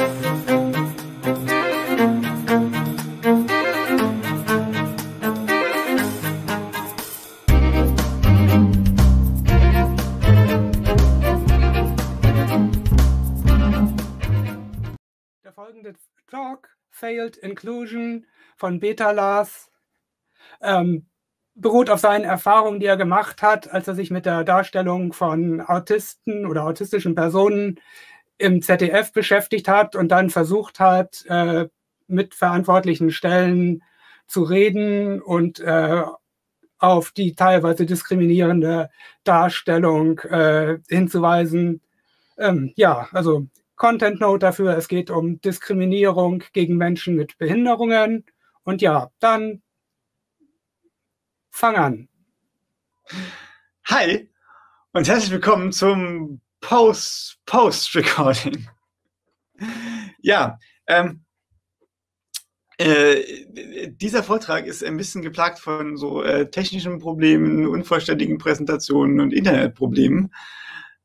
Der folgende Talk, Failed Inklusion von Betalars, beruht auf seinen Erfahrungen, die er gemacht hat, als er sich mit der Darstellung von Autisten oder autistischen Personen im ZDF beschäftigt hat und dann versucht hat, mit verantwortlichen Stellen zu reden und auf die teilweise diskriminierende Darstellung hinzuweisen. Ja, also Content Note dafür, es geht um Diskriminierung gegen Menschen mit Behinderungen. Und ja, dann fang an. Hi und herzlich willkommen zum Post-Recording. Ja, dieser Vortrag ist ein bisschen geplagt von so technischen Problemen, unvollständigen Präsentationen und Internetproblemen.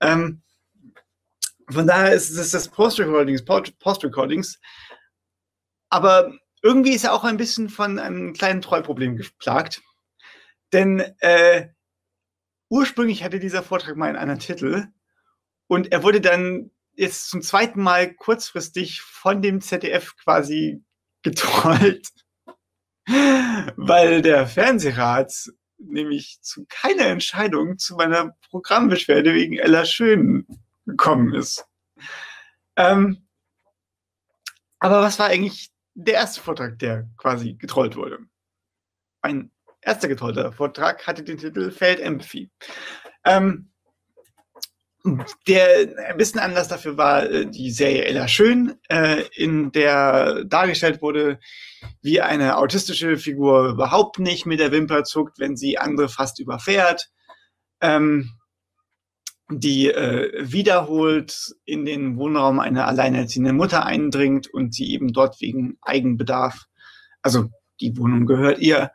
Von daher ist es das Post-Recordings. Aber irgendwie ist er auch ein bisschen von einem kleinen Treuproblem geplagt. Denn ursprünglich hatte dieser Vortrag mal einen anderen Titel und er wurde dann jetzt zum zweiten Mal kurzfristig von dem ZDF quasi getrollt, weil der Fernsehrat nämlich zu keiner Entscheidung zu meiner Programmbeschwerde wegen Ella Schön gekommen ist. Aber was war eigentlich der erste Vortrag, der quasi getrollt wurde? Ein erster getrollter Vortrag hatte den Titel Failed Empathy. Der ein bisschen Anlass dafür war die Serie Ella Schön, in der dargestellt wurde, wie eine autistische Figur überhaupt nicht mit der Wimper zuckt, wenn sie andere fast überfährt, die wiederholt in den Wohnraum einer alleinerziehenden Mutter eindringt und sie eben dort wegen Eigenbedarf, also die Wohnung gehört ihr,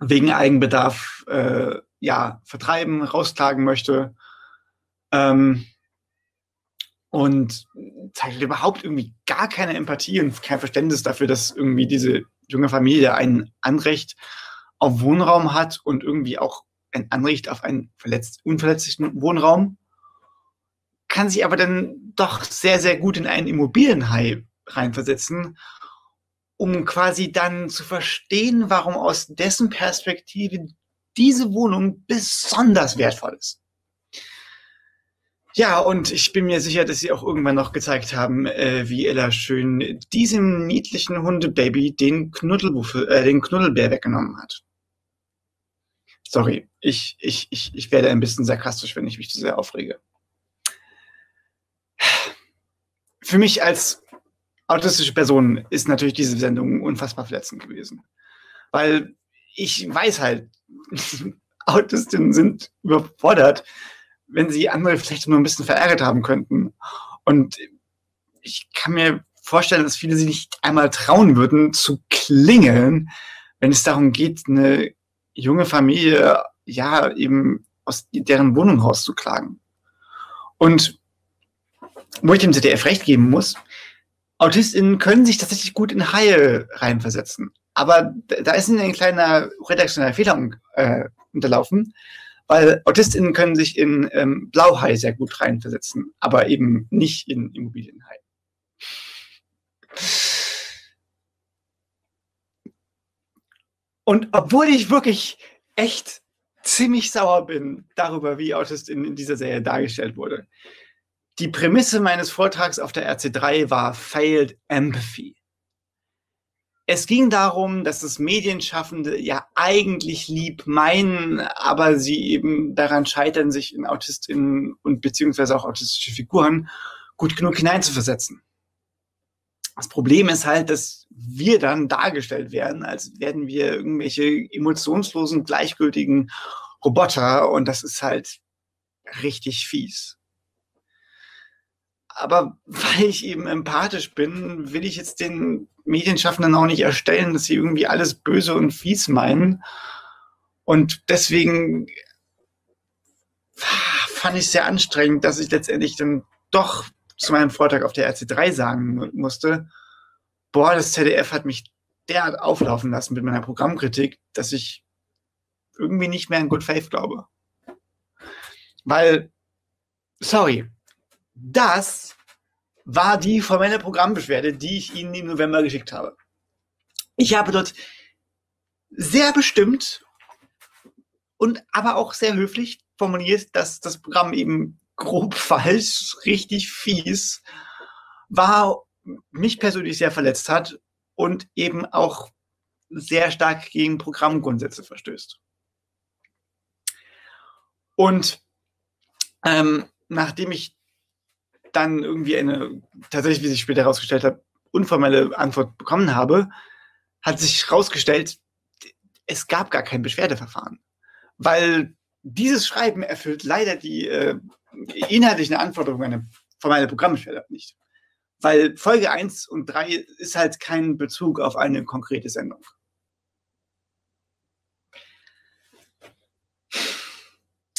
wegen Eigenbedarf ja, vertreiben, rausklagen möchte, und zeigt überhaupt irgendwie gar keine Empathie und kein Verständnis dafür, dass irgendwie diese junge Familie ein Anrecht auf Wohnraum hat und irgendwie auch ein Anrecht auf einen unverletzlichen Wohnraum, kann sich aber dann doch sehr, sehr gut in einen Immobilienhai reinversetzen, um quasi dann zu verstehen, warum aus dessen Perspektive diese Wohnung besonders wertvoll ist. Ja, und ich bin mir sicher, dass sie auch irgendwann noch gezeigt haben, wie Ella Schön diesem niedlichen Hundebaby den Knuddelbär weggenommen hat. Sorry, ich werde ein bisschen sarkastisch, wenn ich mich zu sehr aufrege. Für mich als autistische Person ist natürlich diese Sendung unfassbar verletzend gewesen. Weil ich weiß halt, Autistinnen sind überfordert, wenn sie andere vielleicht nur ein bisschen verärgert haben könnten. Und ich kann mir vorstellen, dass viele sie nicht einmal trauen würden, zu klingeln, wenn es darum geht, eine junge Familie, ja, eben aus deren Wohnung rauszuklagen. Und wo ich dem ZDF recht geben muss, AutistInnen können sich tatsächlich gut in Haie reinversetzen. Aber da ist ihnen ein kleiner redaktioneller Fehler unterlaufen, weil AutistInnen können sich in Blauhai sehr gut reinversetzen, aber eben nicht in Immobilienhai. Und obwohl ich wirklich echt ziemlich sauer bin darüber, wie AutistInnen in dieser Serie dargestellt wurde, die Prämisse meines Vortrags auf der RC3 war Failed Empathy. Es ging darum, dass das Medienschaffende ja eigentlich lieb meinen, aber sie eben daran scheitern, sich in AutistInnen und beziehungsweise auch autistische Figuren gut genug hineinzuversetzen. Das Problem ist halt, dass wir dann dargestellt werden, als wären wir irgendwelche emotionslosen, gleichgültigen Roboter, und das ist halt richtig fies. Aber weil ich eben empathisch bin, will ich jetzt den Medienschaffenden auch nicht erstellen, dass sie irgendwie alles böse und fies meinen. Und deswegen fand ich es sehr anstrengend, dass ich letztendlich dann doch zu meinem Vortrag auf der RC3 sagen musste, boah, das ZDF hat mich derart auflaufen lassen mit meiner Programmkritik, dass ich irgendwie nicht mehr an Good Faith glaube. Weil, sorry, das war die formelle Programmbeschwerde, die ich Ihnen im November geschickt habe. Ich habe dort sehr bestimmt und aber auch sehr höflich formuliert, dass das Programm eben grob falsch, richtig fies war, mich persönlich sehr verletzt hat und eben auch sehr stark gegen Programmgrundsätze verstößt. Und nachdem ich dann irgendwie eine, tatsächlich, wie sich später herausgestellt hat, unformelle Antwort bekommen habe, hat sich herausgestellt, es gab gar kein Beschwerdeverfahren, weil dieses Schreiben erfüllt leider die inhaltlichen Anforderungen einer formellen Programmbeschwerde nicht. Weil Folge 1 und 3 ist halt kein Bezug auf eine konkrete Sendung.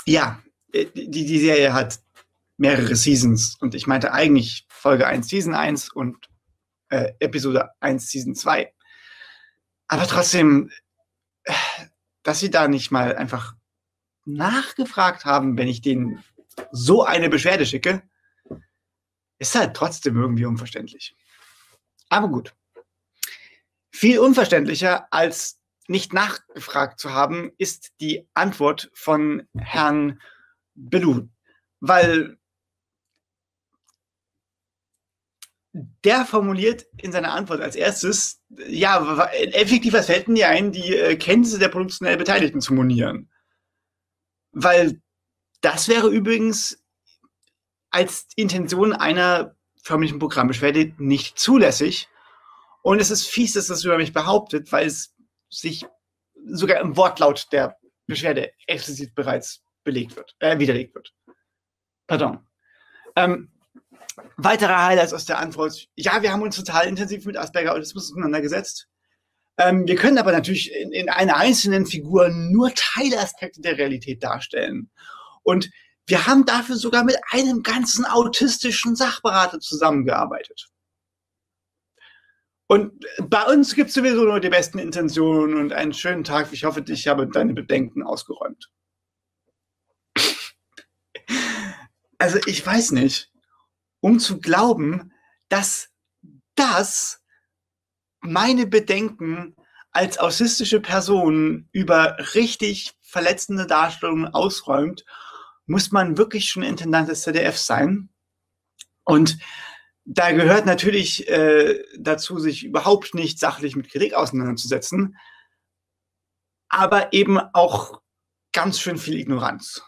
Ja, die Serie hat mehrere Seasons und ich meinte eigentlich Folge 1 Season 1 und Episode 1 Season 2. Aber trotzdem, dass sie da nicht mal einfach nachgefragt haben, wenn ich denen so eine Beschwerde schicke, ist halt trotzdem irgendwie unverständlich. Aber gut. Viel unverständlicher als nicht nachgefragt zu haben, ist die Antwort von Herrn Bellou. Weil der formuliert in seiner Antwort als erstes, ja, effektiv, was fällt denn dir ein, die Kenntnisse der produktionell Beteiligten zu monieren? Weil das wäre übrigens als Intention einer förmlichen Programmbeschwerde nicht zulässig. Und es ist fies, dass das über mich behauptet, weil es sich sogar im Wortlaut der Beschwerde explizit bereits belegt wird, widerlegt wird. Pardon. Weitere Highlights aus der Antwort. Ja, wir haben uns total intensiv mit Asperger-Autismus auseinandergesetzt. Wir können aber natürlich in einer einzelnen Figur nur Teilaspekte der Realität darstellen. Und wir haben dafür sogar mit einem ganzen autistischen Sachberater zusammengearbeitet. Und bei uns gibt es sowieso nur die besten Intentionen und einen schönen Tag. Ich hoffe, ich habe deine Bedenken ausgeräumt. Also ich weiß nicht, um zu glauben, dass das meine Bedenken als autistische Person über richtig verletzende Darstellungen ausräumt, muss man wirklich schon Intendant des ZDF sein. Und da gehört natürlich dazu, sich überhaupt nicht sachlich mit Kritik auseinanderzusetzen, aber eben auch ganz schön viel Ignoranz.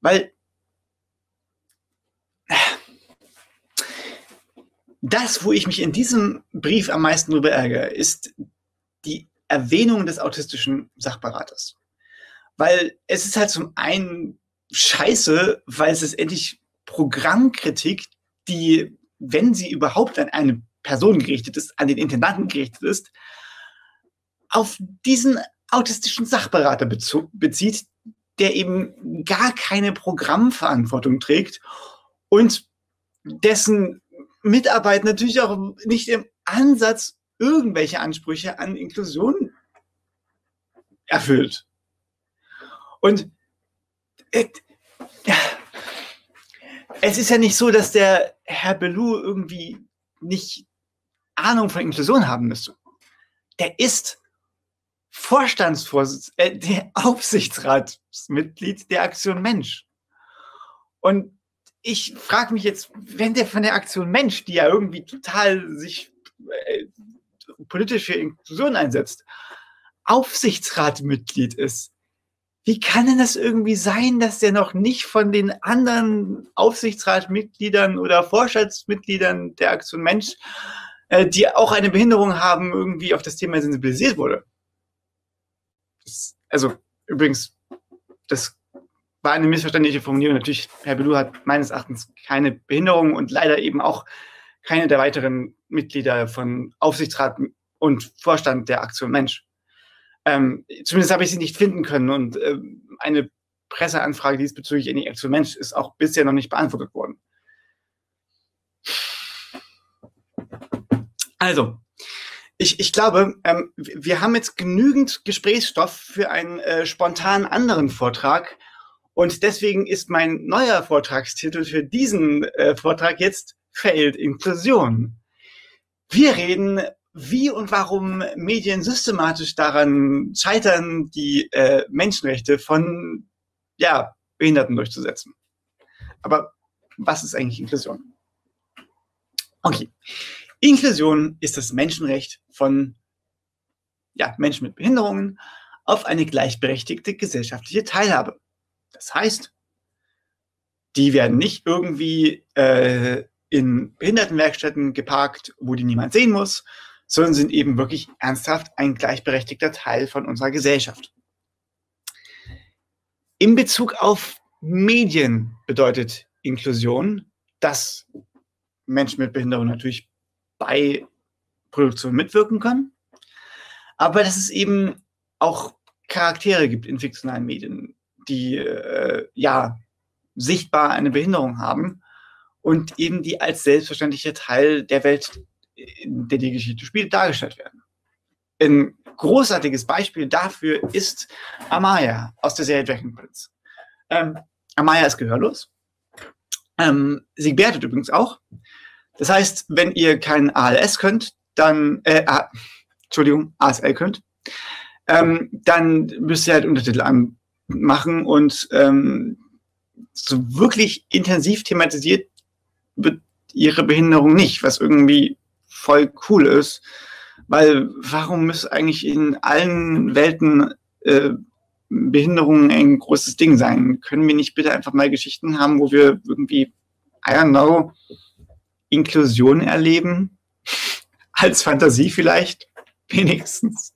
Weil das, wo ich mich in diesem Brief am meisten darüber ärgere, ist die Erwähnung des autistischen Sachberaters. Weil es ist halt zum einen scheiße, weil es letztendlich Programmkritik, die, wenn sie überhaupt an eine Person gerichtet ist, an den Intendanten gerichtet ist, auf diesen autistischen Sachberater bezieht, der eben gar keine Programmverantwortung trägt und dessen Mitarbeit natürlich auch nicht im Ansatz irgendwelche Ansprüche an Inklusion erfüllt. Und es ist ja nicht so, dass der Herr Bellou irgendwie nicht Ahnung von Inklusion haben müsste. Der ist Vorstandsvorsitzender, der Aufsichtsratsmitglied der Aktion Mensch. Und ich frage mich jetzt, wenn der von der Aktion Mensch, die ja irgendwie total sich politisch für Inklusion einsetzt, Aufsichtsratmitglied ist, wie kann denn das irgendwie sein, dass der noch nicht von den anderen Aufsichtsratmitgliedern oder Vorstandsmitgliedern der Aktion Mensch, die auch eine Behinderung haben, irgendwie auf das Thema sensibilisiert wurde? Also übrigens, das war eine missverständliche Formulierung. Natürlich, Herr Bellou hat meines Erachtens keine Behinderung und leider eben auch keine der weiteren Mitglieder von Aufsichtsrat und Vorstand der Aktion Mensch. Zumindest habe ich sie nicht finden können und eine Presseanfrage diesbezüglich in die Aktion Mensch ist auch bisher noch nicht beantwortet worden. Also, ich glaube, wir haben jetzt genügend Gesprächsstoff für einen spontanen anderen Vortrag. Und deswegen ist mein neuer Vortragstitel für diesen Vortrag jetzt Failed Inklusion. Wir reden, wie und warum Medien systematisch daran scheitern, die Menschenrechte von Behinderten durchzusetzen. Aber was ist eigentlich Inklusion? Okay, Inklusion ist das Menschenrecht von Menschen mit Behinderungen auf eine gleichberechtigte gesellschaftliche Teilhabe. Das heißt, die werden nicht irgendwie in Behindertenwerkstätten geparkt, wo die niemand sehen muss, sondern sind eben wirklich ernsthaft ein gleichberechtigter Teil von unserer Gesellschaft. In Bezug auf Medien bedeutet Inklusion, dass Menschen mit Behinderung natürlich bei Produktion mitwirken können, aber dass es eben auch Charaktere gibt in fiktionalen Medien, die sichtbar eine Behinderung haben und eben die als selbstverständlicher Teil der Welt, in der die Geschichte spielt, dargestellt werden. Ein großartiges Beispiel dafür ist Amaya aus der Serie Dragon Prince. Amaya ist gehörlos. Sie gebärdet übrigens auch. Das heißt, wenn ihr kein ALS könnt, dann ASL könnt, dann müsst ihr halt Untertitel anmachen und so wirklich intensiv thematisiert wird ihre Behinderung nicht, was irgendwie voll cool ist, weil warum muss eigentlich in allen Welten Behinderungen ein großes Ding sein? Können wir nicht bitte einfach mal Geschichten haben, wo wir irgendwie, I don't know, Inklusion erleben? Als Fantasie vielleicht, wenigstens.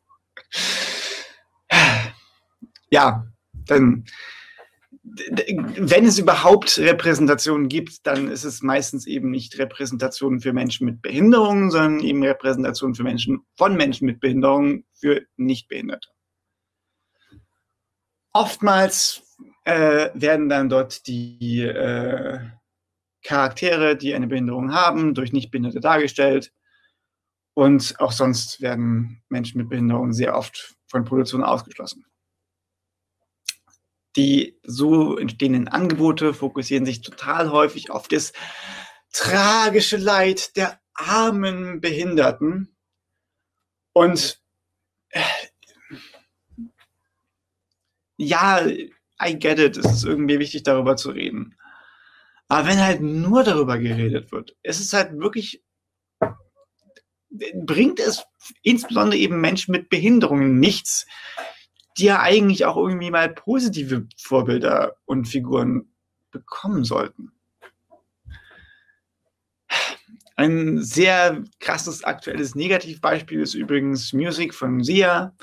Ja, dann, wenn es überhaupt Repräsentationen gibt, dann ist es meistens eben nicht Repräsentationen für Menschen mit Behinderungen, sondern eben Repräsentationen für Menschen von Menschen mit Behinderungen für Nichtbehinderte. Oftmals werden dann dort die Charaktere, die eine Behinderung haben, durch Nichtbehinderte dargestellt. Und auch sonst werden Menschen mit Behinderungen sehr oft von Produktionen ausgeschlossen. Die so entstehenden Angebote fokussieren sich total häufig auf das tragische Leid der armen Behinderten. Und ja, I get it, es ist irgendwie wichtig, darüber zu reden. Aber wenn halt nur darüber geredet wird, es ist halt wirklich, bringt es insbesondere eben Menschen mit Behinderungen nichts, die ja eigentlich auch irgendwie mal positive Vorbilder und Figuren bekommen sollten. Ein sehr krasses aktuelles Negativbeispiel ist übrigens Music von Sia.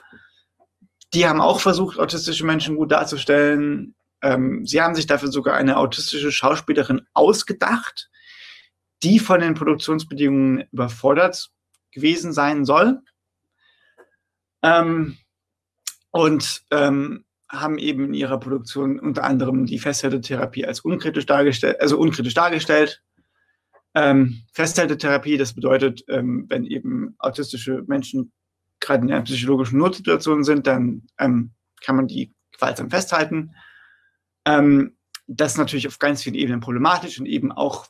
Die haben auch versucht, autistische Menschen gut darzustellen. Sie haben sich dafür sogar eine autistische Schauspielerin ausgedacht, die von den Produktionsbedingungen überfordert gewesen sein soll. Haben eben in ihrer Produktion unter anderem die Festhaltetherapie als unkritisch dargestellt, Festhaltetherapie, das bedeutet, wenn eben autistische Menschen gerade in einer psychologischen Notsituation sind, dann kann man die gewaltsam festhalten. Das ist natürlich auf ganz vielen Ebenen problematisch und eben auch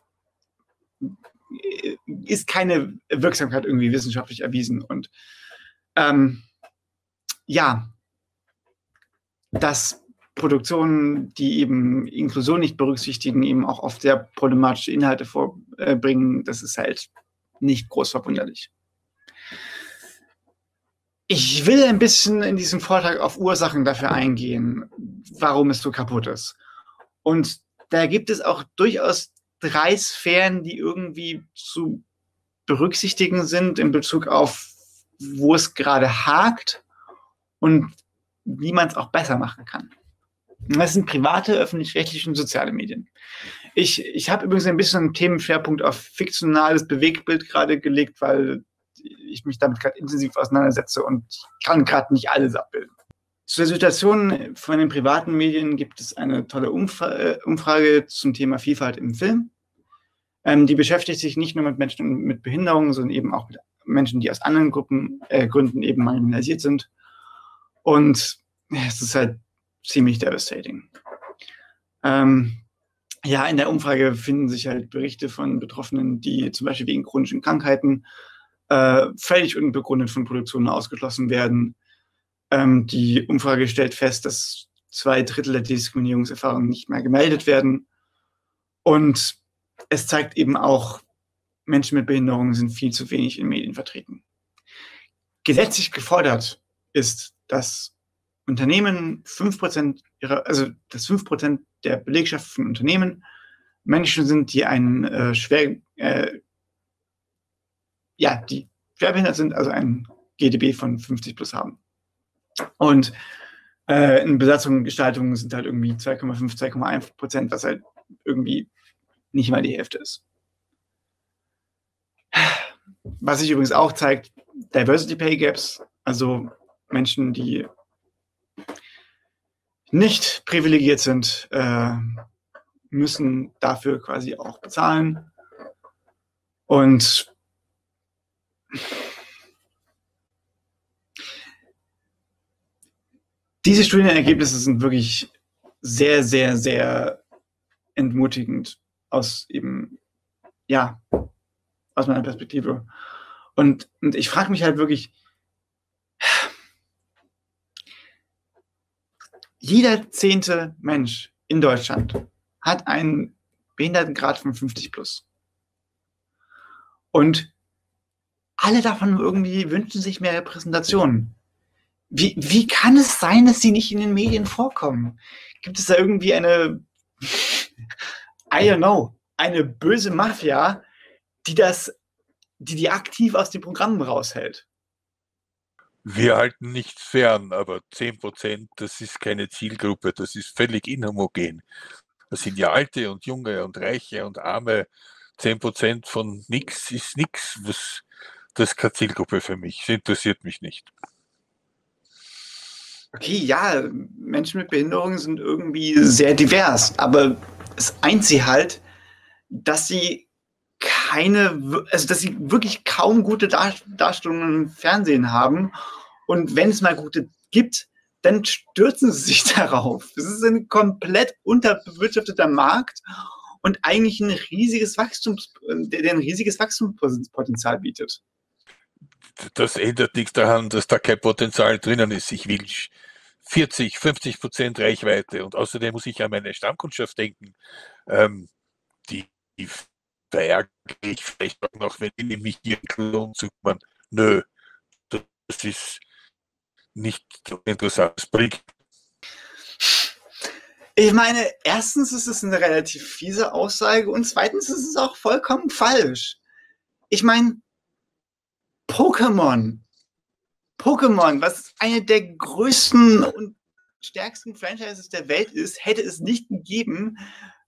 ist keine Wirksamkeit irgendwie wissenschaftlich erwiesen. Und dass Produktionen, die eben Inklusion nicht berücksichtigen, eben auch oft sehr problematische Inhalte vorbringen, das ist halt nicht groß verwunderlich. Ich will ein bisschen in diesem Vortrag auf Ursachen dafür eingehen, warum es so kaputt ist. Und da gibt es auch durchaus 3 Sphären, die irgendwie zu berücksichtigen sind in Bezug auf, wo es gerade hakt und wie man es auch besser machen kann. Das sind private, öffentlich-rechtliche und soziale Medien. Ich habe übrigens ein bisschen einen Themenschwerpunkt auf fiktionales Bewegtbild gerade gelegt, weil ich mich damit gerade intensiv auseinandersetze und ich kann gerade nicht alles abbilden. Zu der Situation von den privaten Medien gibt es eine tolle Umfrage zum Thema Vielfalt im Film. Die beschäftigt sich nicht nur mit Menschen mit Behinderungen, sondern eben auch mit Menschen, die aus anderen Gruppen, Gründen eben marginalisiert sind. Und es ist halt ziemlich devastating. Ja, in der Umfrage finden sich halt Berichte von Betroffenen, die zum Beispiel wegen chronischen Krankheiten völlig unbegründet von Produktionen ausgeschlossen werden. Die Umfrage stellt fest, dass 2 Drittel der Diskriminierungserfahrungen nicht mehr gemeldet werden. Und es zeigt eben auch, Menschen mit Behinderungen sind viel zu wenig in Medien vertreten. Gesetzlich gefordert ist, dass Unternehmen 5% dass 5% der Belegschaft von Unternehmen Menschen sind, die die schwerbehindert sind, also ein GdB von 50+ haben. Und in Besatzung und Gestaltung sind halt irgendwie 2,5–2,1%, was halt irgendwie nicht mal die Hälfte ist. Was sich übrigens auch zeigt, Diversity Pay Gaps, also Menschen, die nicht privilegiert sind, müssen dafür quasi auch bezahlen. Und diese Studienergebnisse sind wirklich sehr, sehr, sehr entmutigend aus eben, ja, aus meiner Perspektive. Und ich frage mich halt wirklich, jeder 10. Mensch in Deutschland hat einen Behindertengrad von 50+. Und alle davon irgendwie wünschen sich mehr Repräsentationen. Wie kann es sein, dass sie nicht in den Medien vorkommen? Gibt es da irgendwie eine, I don't know, eine böse Mafia, die aktiv aus den Programmen raushält? Wir halten nichts fern, aber 10%, das ist keine Zielgruppe, das ist völlig inhomogen. Das sind ja Alte und Junge und Reiche und Arme. 10% von nichts ist nichts. Das ist keine Zielgruppe für mich. Das interessiert mich nicht. Okay, ja, Menschen mit Behinderungen sind irgendwie sehr divers, aber es eint sie halt, dass sie dass sie wirklich kaum gute Darstellungen im Fernsehen haben. Und wenn es mal gute gibt, dann stürzen sie sich darauf. Es ist ein komplett unterbewirtschafteter Markt und eigentlich ein riesiges Wachstumspotenzial bietet. Das ändert nichts daran, dass da kein Potenzial drinnen ist. Ich will 40–50% Reichweite. Und außerdem muss ich an meine Stammkundschaft denken, die verärgere ich vielleicht auch noch, wenn ich mich hier kümmern. Nö, das ist nicht so interessant. Ich meine, erstens ist es eine relativ fiese Aussage und zweitens ist es auch vollkommen falsch. Ich meine, Pokémon, was eine der größten und stärksten Franchises der Welt ist, hätte es nicht gegeben,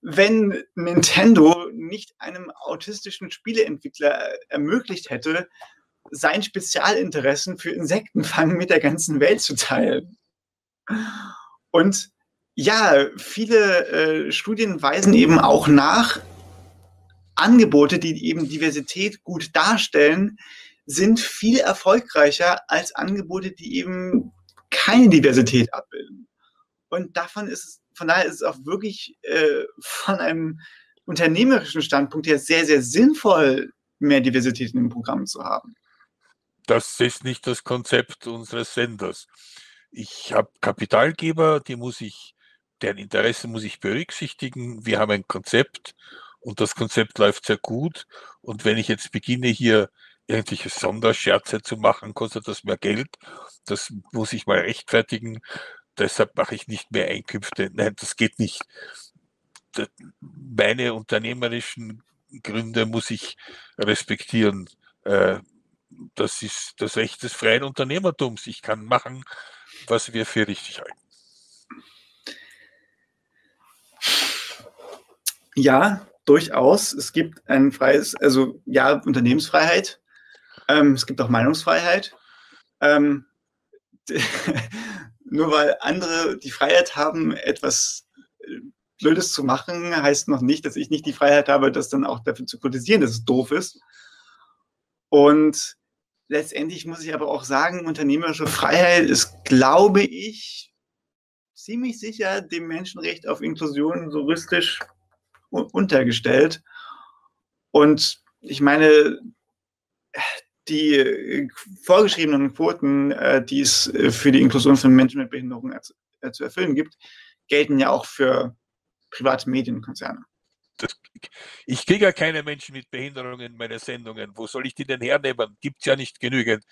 wenn Nintendo nicht einem autistischen Spieleentwickler ermöglicht hätte, sein Spezialinteressen für Insektenfang mit der ganzen Welt zu teilen. Und ja, viele Studien weisen eben auch nach, Angebote, die eben Diversität gut darstellen, sind viel erfolgreicher als Angebote, die eben keine Diversität abbilden. Und von daher ist es auch wirklich von einem unternehmerischen Standpunkt her sehr, sehr sinnvoll, mehr Diversität in den Programmen zu haben. Das ist nicht das Konzept unseres Senders. Ich habe Kapitalgeber, deren Interessen muss ich berücksichtigen. Wir haben ein Konzept und das Konzept läuft sehr gut. Und wenn ich jetzt beginne, hier irgendwelche Sonderscherze zu machen, kostet das mehr Geld. Das muss ich mal rechtfertigen. Deshalb mache ich nicht mehr Einkünfte. Nein, das geht nicht. Meine unternehmerischen Gründe muss ich respektieren. Das ist das Recht des freien Unternehmertums. Ich kann machen, was wir für richtig halten. Ja, durchaus. Es gibt ein freies, also ja, Unternehmensfreiheit. Es gibt auch Meinungsfreiheit. Nur weil andere die Freiheit haben, etwas Blödes zu machen, heißt noch nicht, dass ich nicht die Freiheit habe, das dann auch dafür zu kritisieren, dass es doof ist. Und Letztendlich muss ich aber auch sagen, unternehmerische Freiheit ist, glaube ich, ziemlich sicher dem Menschenrecht auf Inklusion juristisch untergestellt. Und ich meine, die vorgeschriebenen Quoten, die es für die Inklusion von Menschen mit Behinderung zu erfüllen gibt, gelten ja auch für private Medienkonzerne. Ich kriege ja keine Menschen mit Behinderungen in meine Sendungen. Wo soll ich die denn hernehmen? Gibt es ja nicht genügend.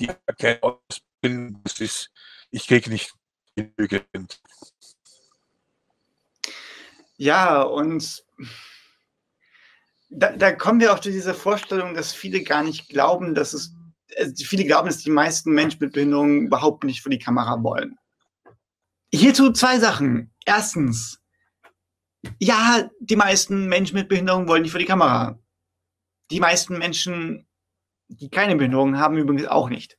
Die haben keine Ausbildung. Ich kriege nicht genügend. Ja, und da kommen wir auch zu dieser Vorstellung, dass viele gar nicht glauben, dass es, also viele glauben, dass die meisten Menschen mit Behinderungen überhaupt nicht vor die Kamera wollen. Hierzu zwei Sachen. Erstens, ja, die meisten Menschen mit Behinderung wollen nicht vor die Kamera. Die meisten Menschen, die keine Behinderung haben, übrigens auch nicht.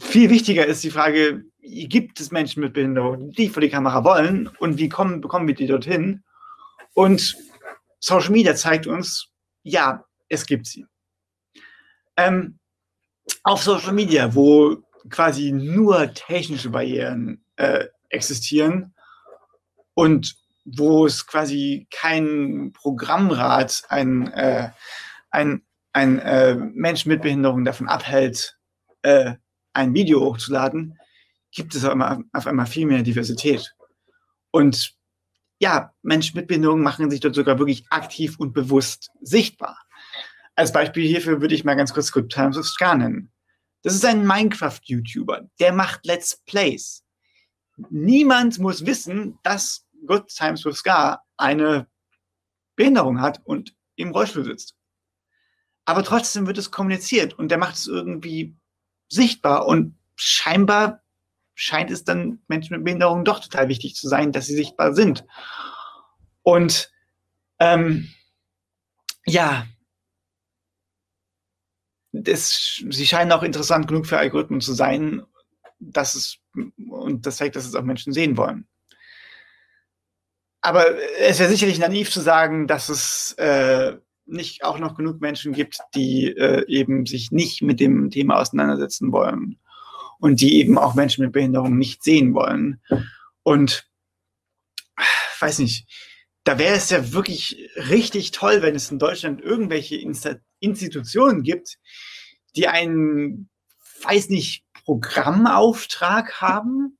Viel wichtiger ist die Frage, gibt es Menschen mit Behinderung, die vor die Kamera wollen, und wie bekommen wir die dorthin? Und Social Media zeigt uns, ja, es gibt sie. Auf Social Media, wo quasi nur technische Barrieren existieren und wo es quasi kein Programmrat, ein Mensch mit Behinderung davon abhält, ein Video hochzuladen, gibt es auf einmal viel mehr Diversität. Und ja, Menschen mit Behinderung machen sich dort sogar wirklich aktiv und bewusst sichtbar. Als Beispiel hierfür würde ich mal ganz kurz Good Times with Scar nennen. Das ist ein Minecraft-YouTuber, der macht Let's Plays. Niemand muss wissen, dass Good Times with Scar eine Behinderung hat und im Rollstuhl sitzt. Aber trotzdem wird es kommuniziert und der macht es irgendwie sichtbar und scheinbar scheint es dann Menschen mit Behinderungen doch total wichtig zu sein, dass sie sichtbar sind. Und ja, sie scheinen auch interessant genug für Algorithmen zu sein, dass es, und das zeigt, dass es auch Menschen sehen wollen. Aber es wäre sicherlich naiv zu sagen, dass es nicht auch noch genug Menschen gibt, die eben sich nicht mit dem Thema auseinandersetzen wollen. Und die eben auch Menschen mit Behinderung nicht sehen wollen. Und, weiß nicht, da wäre es ja wirklich richtig toll, wenn es in Deutschland irgendwelche Institutionen gibt, die einen, weiß nicht, Programmauftrag haben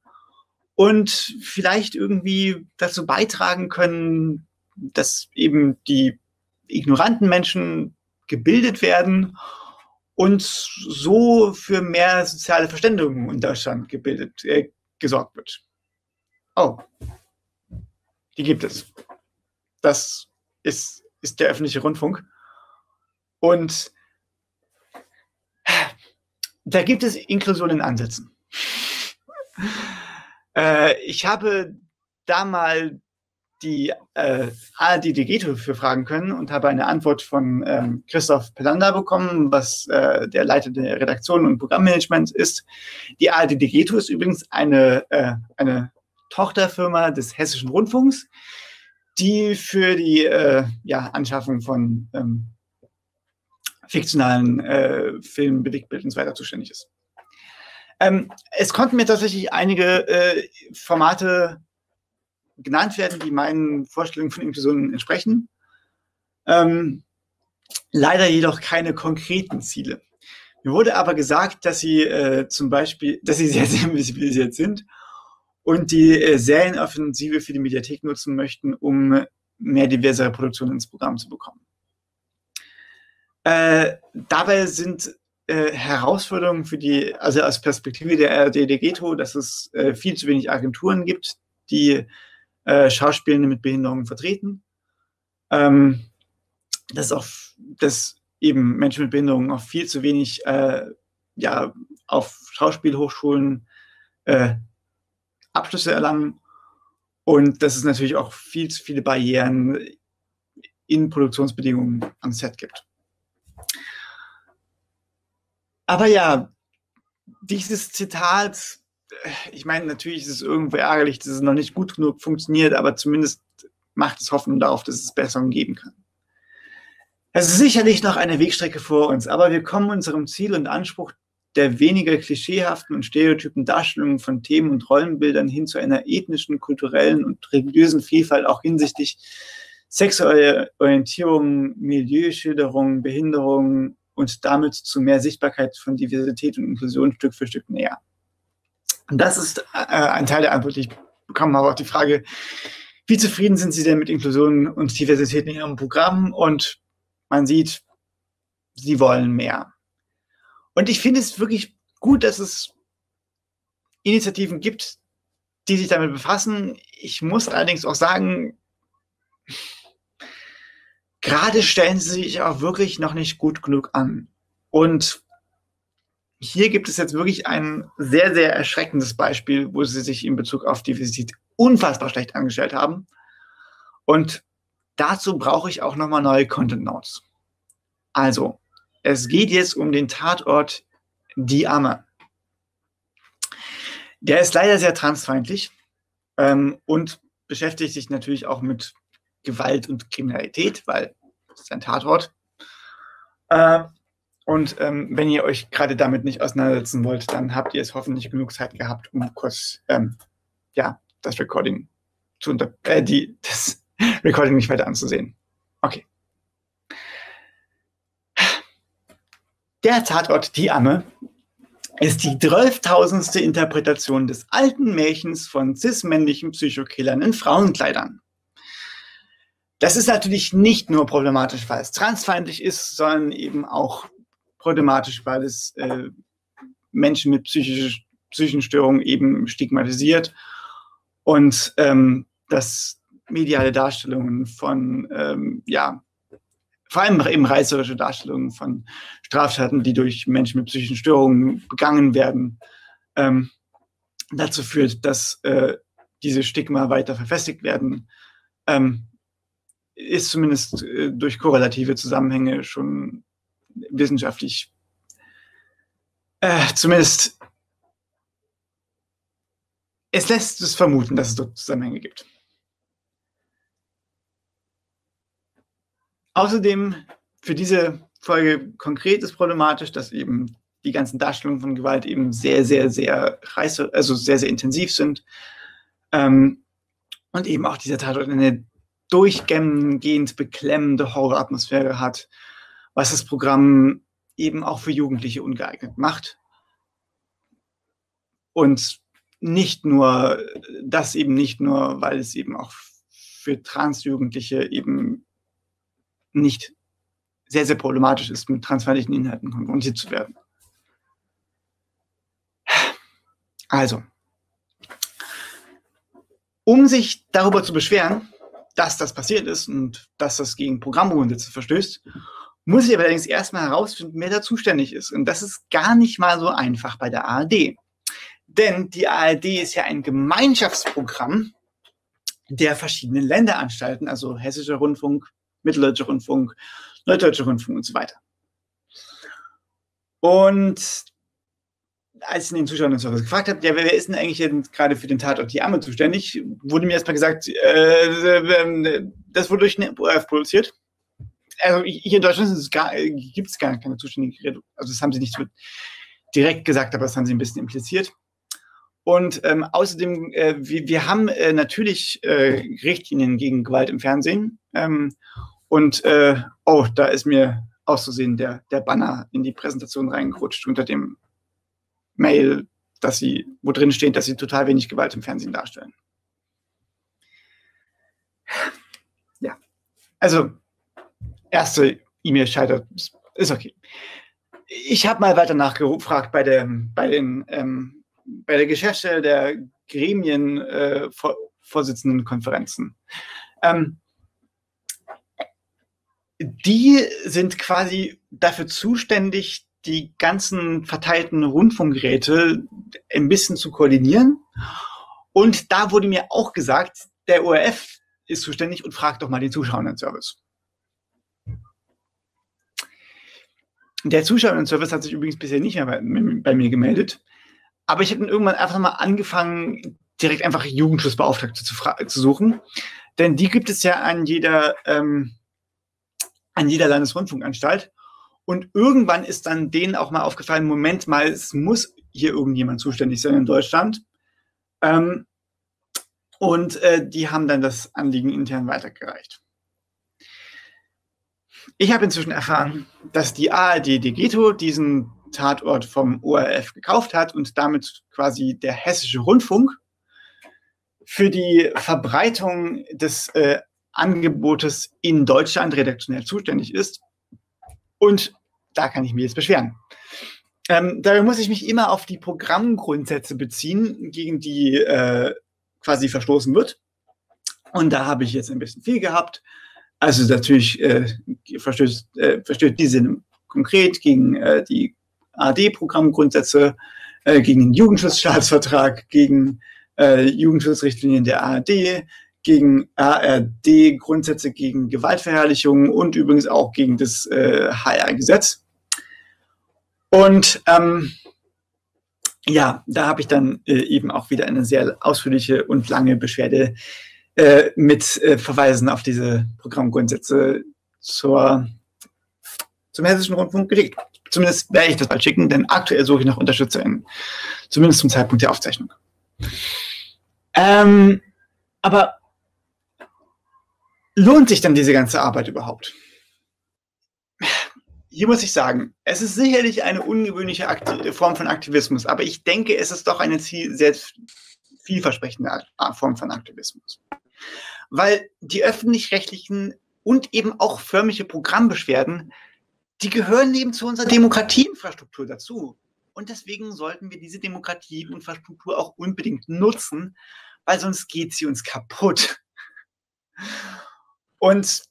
und vielleicht irgendwie dazu beitragen können, dass eben die ignoranten Menschen gebildet werden und so für mehr soziale Verständigung in Deutschland gesorgt wird. Oh, die gibt es. Das ist der öffentliche Rundfunk. Und da gibt es Inklusion in Ansätzen. Ich habe da mal die ARD Degeto für fragen können und habe eine Antwort von Christoph Pelanda bekommen, was der Leiter der Redaktion und Programmmanagement ist. Die ARD Degeto ist übrigens eine Tochterfirma des Hessischen Rundfunks, die für die Anschaffung von fiktionalen Filmen, Bewegtbild und so weiter zuständig ist. Es konnten mir tatsächlich einige Formate genannt werden, die meinen Vorstellungen von Inklusion entsprechen. Leider jedoch keine konkreten Ziele. Mir wurde aber gesagt, dass sie zum Beispiel, dass sie sehr sensibilisiert sind und die Serienoffensive für die Mediathek nutzen möchten, um mehr diverse Produktionen ins Programm zu bekommen. Dabei sind Herausforderungen für die, also aus Perspektive der ARD Degeto, dass es viel zu wenig Agenturen gibt, die Schauspielende mit Behinderungen vertreten, dass eben Menschen mit Behinderungen auch viel zu wenig auf Schauspielhochschulen Abschlüsse erlangen und dass es natürlich auch viel zu viele Barrieren in Produktionsbedingungen am Set gibt. Aber ja, dieses Zitat, ich meine, natürlich ist es irgendwie ärgerlich, dass es noch nicht gut genug funktioniert, aber zumindest macht es Hoffnung darauf, dass es Besserung geben kann. Es ist sicherlich noch eine Wegstrecke vor uns, aber wir kommen unserem Ziel und Anspruch der weniger klischeehaften und stereotypen Darstellungen von Themen und Rollenbildern hin zu einer ethnischen, kulturellen und religiösen Vielfalt auch hinsichtlich sexueller Orientierung, Milieuschilderung, Behinderung und damit zu mehr Sichtbarkeit von Diversität und Inklusion Stück für Stück näher. Und das ist ein Teil der Antwort, die ich bekommen habe auf die Frage, wie zufrieden sind Sie denn mit Inklusion und Diversität in Ihrem Programm? Und man sieht, Sie wollen mehr. Und ich finde es wirklich gut, dass es Initiativen gibt, die sich damit befassen. Ich muss allerdings auch sagen, gerade stellen sie sich auch wirklich noch nicht gut genug an. Und hier gibt es jetzt wirklich ein sehr, sehr erschreckendes Beispiel, wo sie sich in Bezug auf Diversität unfassbar schlecht angestellt haben. Und dazu brauche ich auch nochmal neue Content Notes. Also, es geht jetzt um den Tatort Die Amme. Der ist leider sehr transfeindlich und beschäftigt sich natürlich auch mit Gewalt und Kriminalität, weil es ist ein Tatort. Wenn ihr euch gerade damit nicht auseinandersetzen wollt, dann habt ihr es hoffentlich genug Zeit gehabt, um kurz das Recording das Recording nicht weiter anzusehen. Okay. Der Tatort Die Amme ist die 12.000. Interpretation des alten Märchens von cis-männlichen Psychokillern in Frauenkleidern. Das ist natürlich nicht nur problematisch, weil es transfeindlich ist, sondern eben auch problematisch, weil es Menschen mit psychischen Störungen eben stigmatisiert und das mediale Darstellungen von vor allem eben reißerische Darstellungen von Straftaten, die durch Menschen mit psychischen Störungen begangen werden, dazu führt, dass diese Stigma weiter verfestigt werden, ist zumindest durch korrelative Zusammenhänge schon wissenschaftlich zumindest, es lässt es vermuten, dass es dort Zusammenhänge gibt. Außerdem für diese Folge konkret ist problematisch, dass eben die ganzen Darstellungen von Gewalt eben sehr, sehr, sehr sehr, sehr intensiv sind. Und eben auch dieser Tatort eine durchgehend beklemmende Horroratmosphäre hat, was das Programm eben auch für Jugendliche ungeeignet macht. Und nicht nur, das eben nicht nur, weil es eben auch für Transjugendliche eben nicht sehr, sehr problematisch ist, mit transfeindlichen Inhalten konfrontiert zu werden. Also, um sich darüber zu beschweren, dass das passiert ist und dass das gegen Programmgrundsätze verstößt, muss ich aber allerdings erstmal herausfinden, wer da zuständig ist. Und das ist gar nicht mal so einfach bei der ARD. Denn die ARD ist ja ein Gemeinschaftsprogramm der verschiedenen Länderanstalten, also Hessischer Rundfunk, Mitteldeutscher Rundfunk, Norddeutscher Rundfunk und so weiter. Und als ich den Zuschauern so was gefragt habe, ja, wer ist denn eigentlich gerade für den Tatort Die Amme zuständig, wurde mir erstmal gesagt, das wurde durch den ORF produziert. Also hier in Deutschland gibt es gar keine zuständige, also das haben sie nicht so direkt gesagt, aber das haben sie ein bisschen impliziert. Und außerdem, wir haben natürlich Richtlinien gegen Gewalt im Fernsehen. Da ist mir auszusehen der Banner in die Präsentation reingerutscht unter dem Mail, wo drin steht, dass sie total wenig Gewalt im Fernsehen darstellen. Ja, also erste E-Mail scheitert, ist okay. Ich habe mal weiter nachgefragt bei der Geschäftsstelle der Gremienvorsitzendenkonferenzen. Die sind quasi dafür zuständig, die ganzen verteilten Rundfunkgeräte ein bisschen zu koordinieren. Und da wurde mir auch gesagt, der ORF ist zuständig und fragt doch mal den Zuschauerinnen-Service. Der Zuschauerinnen-Service hat sich übrigens bisher nicht mehr bei mir gemeldet. Aber ich habe dann irgendwann einfach mal angefangen, direkt einfach Jugendschutzbeauftragte zu suchen. Denn die gibt es ja an jeder an jeder Landesrundfunkanstalt. Und irgendwann ist dann denen auch mal aufgefallen, Moment mal, es muss hier irgendjemand zuständig sein in Deutschland. Die haben dann das Anliegen intern weitergereicht. Ich habe inzwischen erfahren, dass die ARD Degeto diesen Tatort vom ORF gekauft hat und damit quasi der Hessische Rundfunk für die Verbreitung des Angebotes in Deutschland redaktionell zuständig ist. Und da kann ich mich jetzt beschweren. Dabei muss ich mich immer auf die Programmgrundsätze beziehen, gegen die quasi verstoßen wird. Und da habe ich jetzt ein bisschen viel gehabt. Also natürlich verstößt diese konkret gegen die ARD-Programmgrundsätze, gegen den Jugendschutzstaatsvertrag, gegen Jugendschutzrichtlinien der ARD, gegen ARD-Grundsätze gegen Gewaltverherrlichung und übrigens auch gegen das HR-Gesetz. Und ja, da habe ich dann eben auch wieder eine sehr ausführliche und lange Beschwerde mit Verweisen auf diese Programmgrundsätze zum Hessischen Rundfunk geschickt. Zumindest werde ich das bald schicken, denn aktuell suche ich nach UnterstützerInnen. Zumindest zum Zeitpunkt der Aufzeichnung. Aber lohnt sich dann diese ganze Arbeit überhaupt? Hier muss ich sagen, es ist sicherlich eine ungewöhnliche Form von Aktivismus, aber ich denke, es ist doch eine sehr vielversprechende Form von Aktivismus. Weil die öffentlich-rechtlichen und eben auch förmliche Programmbeschwerden, die gehören eben zu unserer Demokratieinfrastruktur dazu. Und deswegen sollten wir diese Demokratieinfrastruktur auch unbedingt nutzen, weil sonst geht sie uns kaputt. Und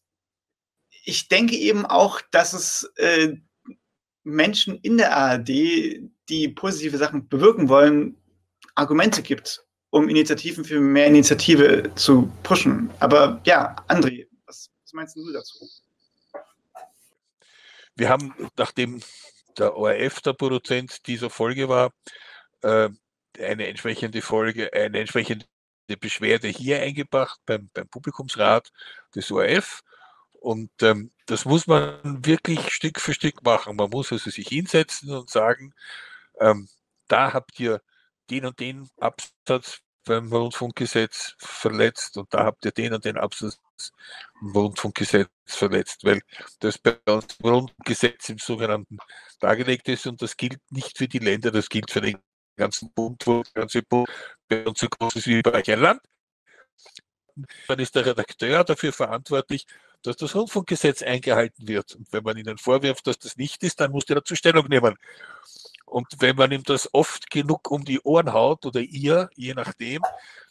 ich denke eben auch, dass es Menschen in der ARD, die positive Sachen bewirken wollen, Argumente gibt, um Initiativen für mehr Initiative zu pushen. Aber ja, André, was meinst du dazu? Wir haben, nachdem der ORF der Produzent dieser Folge war, eine entsprechende Beschwerde hier eingebracht beim Publikumsrat des ORF. Und das muss man wirklich Stück für Stück machen. Man muss also sich hinsetzen und sagen, da habt ihr den und den Absatz beim Rundfunkgesetz verletzt und da habt ihr den und den Absatz im Rundfunkgesetz verletzt, weil das bei uns im Rundfunkgesetz im sogenannten dargelegt ist und das gilt nicht für die Länder, das gilt für den ganzen Bund, wo der ganze Bund bei uns so groß ist wie bei euch ein Land. Dann ist der Redakteur dafür verantwortlich, dass das Rundfunkgesetz eingehalten wird. Und wenn man ihnen vorwirft, dass das nicht ist, dann muss der dazu Stellung nehmen. Und wenn man ihm das oft genug um die Ohren haut oder ihr, je nachdem,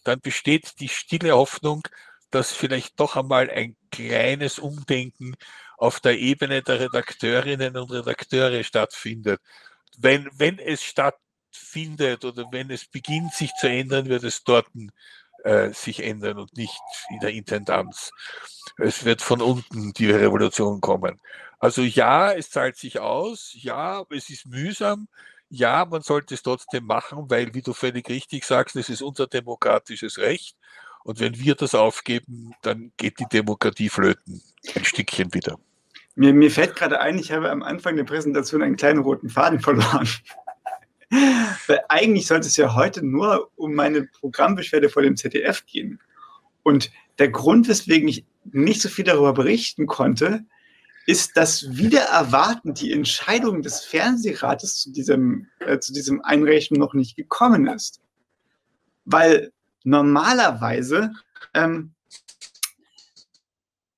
dann besteht die stille Hoffnung, dass vielleicht doch einmal ein kleines Umdenken auf der Ebene der Redakteurinnen und Redakteure stattfindet. Wenn es stattfindet oder wenn es beginnt, sich zu ändern, wird es dort sich ändern und nicht in der Intendanz. Es wird von unten die Revolution kommen. Also ja, es zahlt sich aus, ja, es ist mühsam, ja, man sollte es trotzdem machen, weil, wie du völlig richtig sagst, es ist unser demokratisches Recht. Und wenn wir das aufgeben, dann geht die Demokratie flöten. Ein Stückchen wieder. Mir fällt gerade ein, ich habe am Anfang der Präsentation einen kleinen roten Faden verloren. Weil eigentlich sollte es ja heute nur um meine Programmbeschwerde vor dem ZDF gehen. Und der Grund, weswegen ich nicht so viel darüber berichten konnte, ist, dass wieder erwartend die Entscheidung des Fernsehrates zu diesem Einreichen noch nicht gekommen ist. Weil normalerweise werden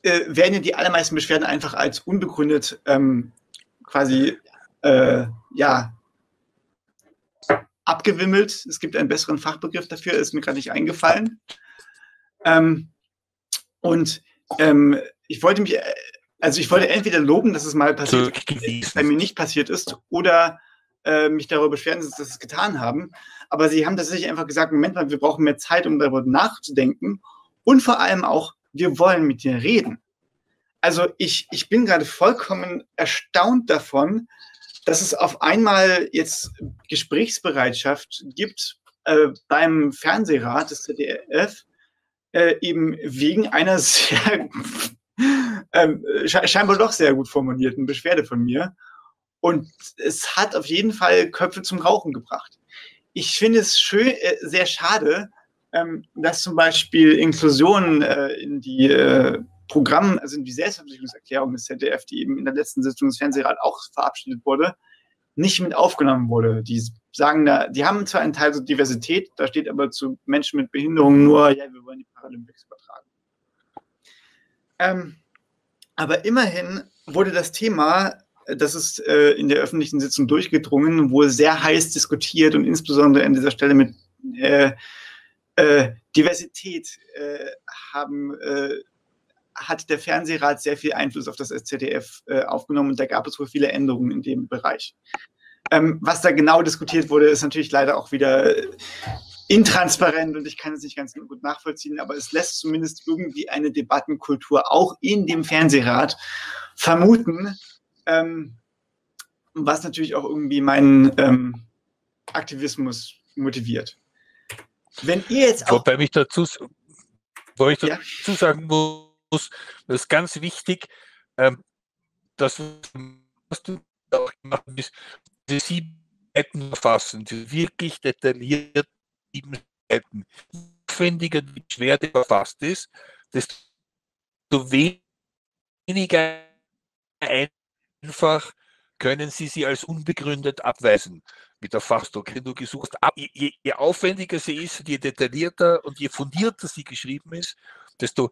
ja die allermeisten Beschwerden einfach als unbegründet abgewimmelt. Es gibt einen besseren Fachbegriff dafür, ist mir gerade nicht eingefallen. Ich wollte mich, ich wollte entweder loben, dass es mal passiert ist, dass bei mir nicht passiert ist, oder mich darüber beschweren, dass sie es getan haben. Aber sie haben tatsächlich einfach gesagt, Moment mal, wir brauchen mehr Zeit, um darüber nachzudenken. Und vor allem auch, wir wollen mit dir reden. Also ich bin gerade vollkommen erstaunt davon, dass es auf einmal jetzt Gesprächsbereitschaft gibt beim Fernsehrat des ZDF, eben wegen einer sehr scheinbar doch sehr gut formulierten Beschwerde von mir. Und es hat auf jeden Fall Köpfe zum Rauchen gebracht. Ich finde es sehr schade, dass zum Beispiel Inklusion in die Programm, also in die Selbstverpflichtungserklärung des ZDF, die eben in der letzten Sitzung des Fernsehrates auch verabschiedet wurde, nicht mit aufgenommen wurde. Die sagen da, die haben zwar einen Teil so Diversität, da steht aber zu Menschen mit Behinderungen nur, ja, wir wollen die Paralympics übertragen. Aber immerhin wurde das Thema, das ist in der öffentlichen Sitzung durchgedrungen, wohl sehr heiß diskutiert und insbesondere an dieser Stelle mit Diversität hat der Fernsehrat sehr viel Einfluss auf das ZDF aufgenommen und da gab es wohl viele Änderungen in dem Bereich. Was da genau diskutiert wurde, ist natürlich leider auch wieder intransparent und ich kann es nicht ganz gut nachvollziehen, aber es lässt zumindest irgendwie eine Debattenkultur auch in dem Fernsehrat vermuten, was natürlich auch irgendwie meinen Aktivismus motiviert. Wenn ihr jetzt auch... Wobei ich dazu sagen muss, das ist ganz wichtig, dass wir auch machen, ist die 7 Seiten verfassen, die wirklich detailliert 7 Seiten. Je aufwendiger die Beschwerde verfasst ist, desto weniger einfach können Sie sie als unbegründet abweisen. Mit der Fachdoktrine, du gesucht hast. Je aufwendiger sie ist, je detaillierter und je fundierter sie geschrieben ist, desto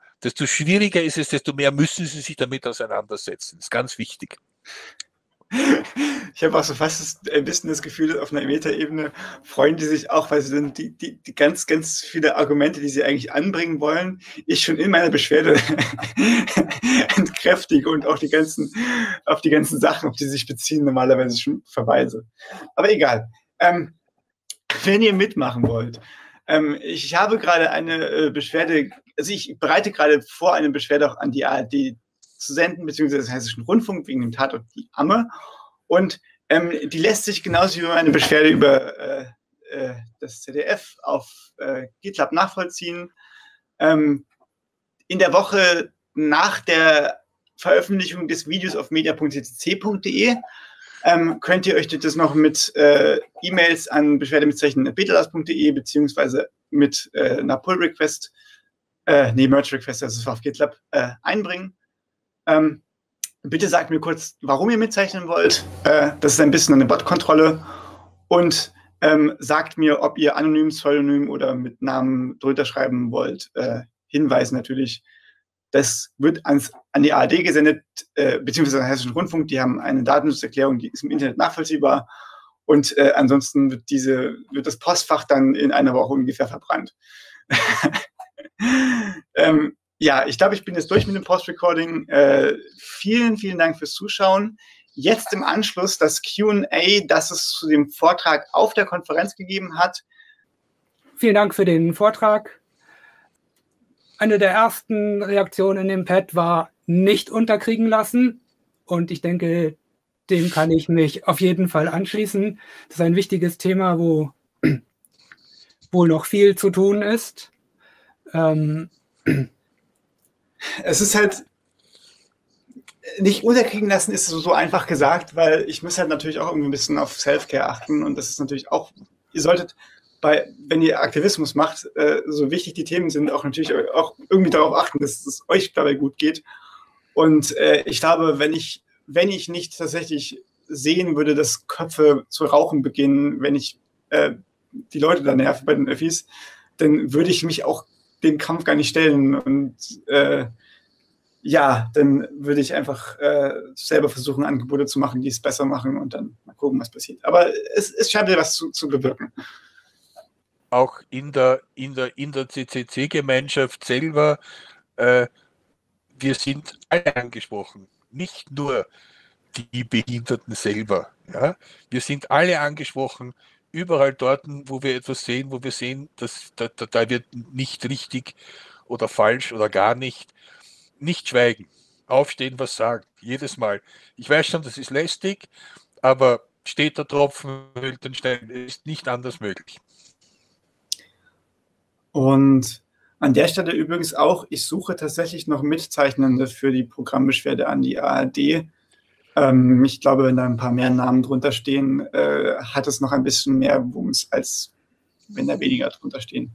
schwieriger ist es, desto mehr müssen sie sich damit auseinandersetzen. Das ist ganz wichtig. Ich habe auch so fast ein bisschen das Gefühl, auf einer Metaebene freuen die sich auch, weil sie dann die ganz, ganz viele Argumente, die sie eigentlich anbringen wollen, ich schon in meiner Beschwerde entkräftige und auch auf die ganzen Sachen, auf die sie sich beziehen, normalerweise schon verweise. Aber egal. Wenn ihr mitmachen wollt, ich habe gerade eine Beschwerde, also ich bereite gerade vor, eine Beschwerde auch an die ARD zu senden, beziehungsweise den Hessischen Rundfunk wegen dem Tatort Die Amme. Und die lässt sich genauso wie meine Beschwerde über das ZDF auf GitLab nachvollziehen. In der Woche nach der Veröffentlichung des Videos auf media.ccc.de könnt ihr euch das noch mit E-Mails an beschwerde@betalars.de beziehungsweise mit einer Pull-Request, Merge-Request, also es war auf GitLab, einbringen. Bitte sagt mir kurz, warum ihr mitzeichnen wollt. Das ist ein bisschen eine Bot-Kontrolle. Und sagt mir, ob ihr anonym, pseudonym oder mit Namen drunter schreiben wollt. Hinweis natürlich, das wird an die ARD gesendet, beziehungsweise an den Hessischen Rundfunk. Die haben eine Datenschutzerklärung, die ist im Internet nachvollziehbar. Und ansonsten wird das Postfach dann in einer Woche ungefähr verbrannt. Ja, ich glaube, ich bin jetzt durch mit dem Post-Recording. Vielen, vielen Dank fürs Zuschauen. Jetzt im Anschluss das Q&A, das es zu dem Vortrag auf der Konferenz gegeben hat. Vielen Dank für den Vortrag. Eine der ersten Reaktionen in dem Pad war nicht unterkriegen lassen. Und ich denke, dem kann ich mich auf jeden Fall anschließen. Das ist ein wichtiges Thema, wo wohl noch viel zu tun ist. Es ist halt, nicht unterkriegen lassen ist so einfach gesagt, weil ich muss halt natürlich auch irgendwie ein bisschen auf Self-Care achten und das ist natürlich auch, ihr solltet, wenn ihr Aktivismus macht, so wichtig die Themen sind, auch natürlich auch irgendwie darauf achten, dass es euch dabei gut geht. Und ich glaube, wenn ich nicht tatsächlich sehen würde, dass Köpfe zu rauchen beginnen, wenn ich die Leute da nerve bei den Öffis, dann würde ich mich auch den Kampf gar nicht stellen und ja, dann würde ich einfach selber versuchen, Angebote zu machen, die es besser machen und dann mal gucken, was passiert. Aber es scheint ja was zu bewirken. Auch in der CCC-Gemeinschaft selber, wir sind alle angesprochen, nicht nur die Behinderten selber. Ja? Wir sind alle angesprochen, überall dort, wo wir etwas sehen, wo wir sehen, dass da wird nicht richtig oder falsch oder gar nicht, nicht schweigen, aufstehen, was sagen, jedes Mal. Ich weiß schon, das ist lästig, aber steht der Tropfen, höhlt den Stein, ist nicht anders möglich. Und An der Stelle übrigens auch, ich suche tatsächlich noch Mitzeichnende für die Programmbeschwerde an die ARD. Ich glaube, wenn da ein paar mehr Namen drunter stehen, hat es noch ein bisschen mehr Wumms, als wenn da weniger drunter stehen.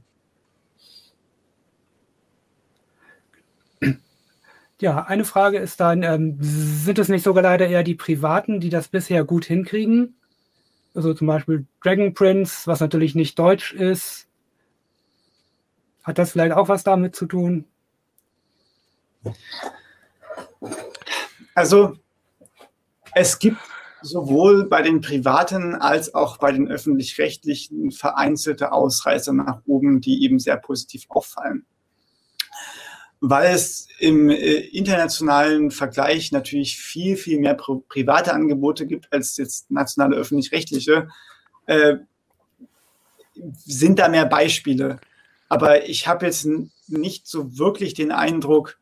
Ja, eine Frage ist dann, sind es nicht sogar leider eher die Privaten, die das bisher gut hinkriegen? Also zum Beispiel Dragon Prince, was natürlich nicht deutsch ist. Hat das vielleicht auch was damit zu tun? Also es gibt sowohl bei den Privaten als auch bei den Öffentlich-Rechtlichen vereinzelte Ausreißer nach oben, die eben sehr positiv auffallen. Weil es im internationalen Vergleich natürlich viel, viel mehr private Angebote gibt als jetzt nationale öffentlich-rechtliche, sind da mehr Beispiele. Aber ich habe jetzt nicht so wirklich den Eindruck,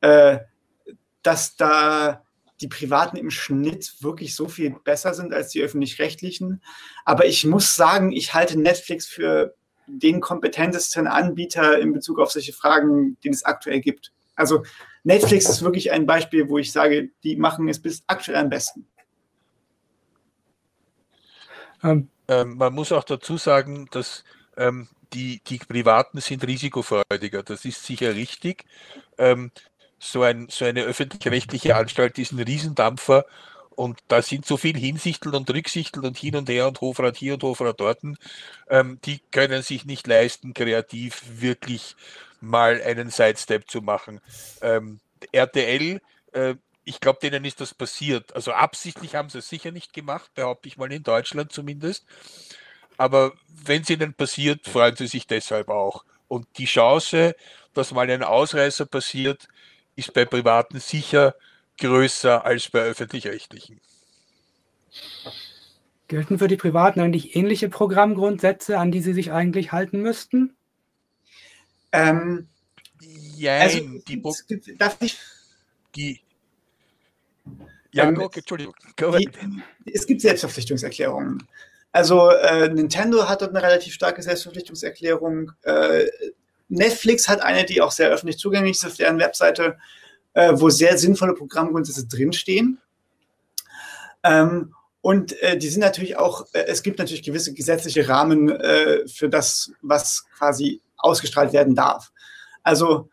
dass da die Privaten im Schnitt wirklich so viel besser sind als die öffentlich-rechtlichen. Aber ich muss sagen, ich halte Netflix für den kompetentesten Anbieter in Bezug auf solche Fragen, den es aktuell gibt. Also Netflix ist wirklich ein Beispiel, wo ich sage, die machen es bis aktuell am besten. Man muss auch dazu sagen, dass die Privaten sind risikofreudiger. Das ist sicher richtig. So eine öffentlich-rechtliche Anstalt ist ein Riesendampfer. Und da sind so viel Hinsichteln und Rücksichteln und hin und her und Hofrat hier und Hofrat dort, die können sich nicht leisten, kreativ wirklich mal einen Sidestep zu machen. RTL, ich glaube, denen ist das passiert. Also absichtlich haben sie es sicher nicht gemacht, behaupte ich mal, in Deutschland zumindest. Aber wenn es ihnen passiert, freuen sie sich deshalb auch. Und die Chance, dass mal ein Ausreißer passiert, ist bei Privaten sicher größer als bei Öffentlich-Rechtlichen. Gelten für die Privaten eigentlich ähnliche Programmgrundsätze, an die sie sich eigentlich halten müssten? Es gibt Selbstverpflichtungserklärungen. Also Nintendo hat dort eine relativ starke Selbstverpflichtungserklärung. Netflix hat eine, die auch sehr öffentlich zugänglich ist auf deren Webseite, wo sehr sinnvolle Programmgrundsätze drinstehen. Die sind natürlich auch, es gibt natürlich gewisse gesetzliche Rahmen für das, was quasi ausgestrahlt werden darf. Also